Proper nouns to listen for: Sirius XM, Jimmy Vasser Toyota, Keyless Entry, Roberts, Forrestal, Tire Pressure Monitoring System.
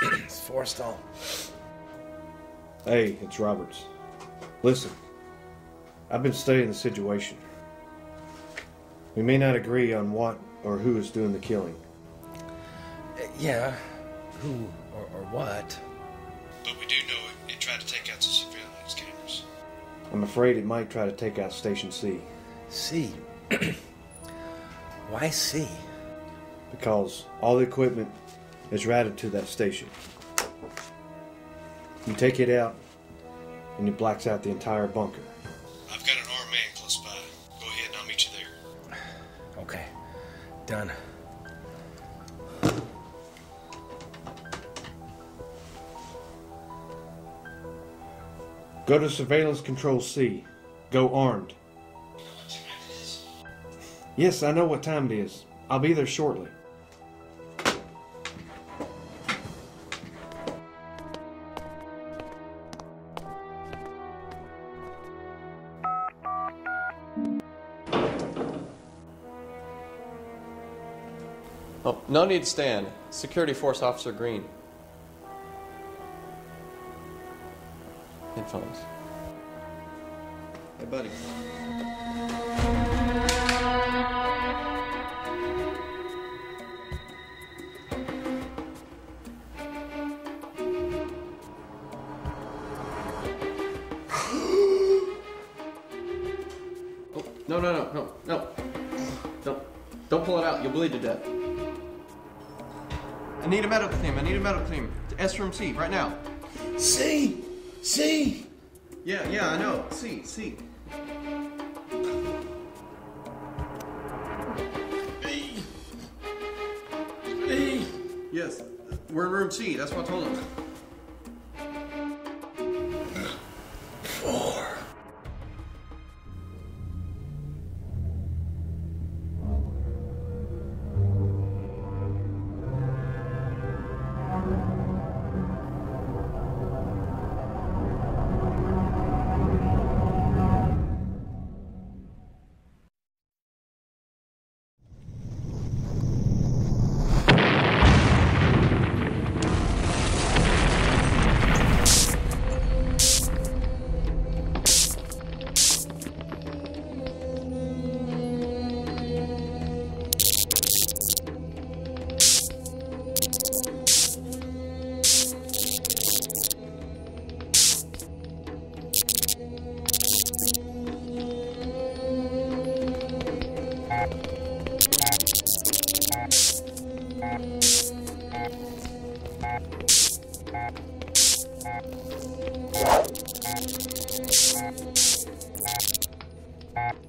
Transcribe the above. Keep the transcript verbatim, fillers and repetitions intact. It's Forrestal. Hey, it's Roberts. Listen, I've been studying the situation. We may not agree on what or who is doing the killing. Uh, yeah, who or, or what. But we do know it, it tried to take out the surveillance cameras. I'm afraid it might try to take out Station C. C? Why C? Because all the equipment is routed to that station. You take it out, and it blacks out the entire bunker. I've got an armed man close by. Go ahead and I'll meet you there. Okay. Done. Go to surveillance control C. Go armed. Yes, I know what time it is. I'll be there shortly. Oh, no need to stand. Security Force Officer Green. Headphones. Hey, buddy. No, no, no, no, no. Don't, don't pull it out. You'll bleed to death. I need a medical team. I need a medical team. To S room C, right now. C! C! Yeah, yeah, I know. C, C. B! B! Yes, we're in room C. That's what I told him. Thank you.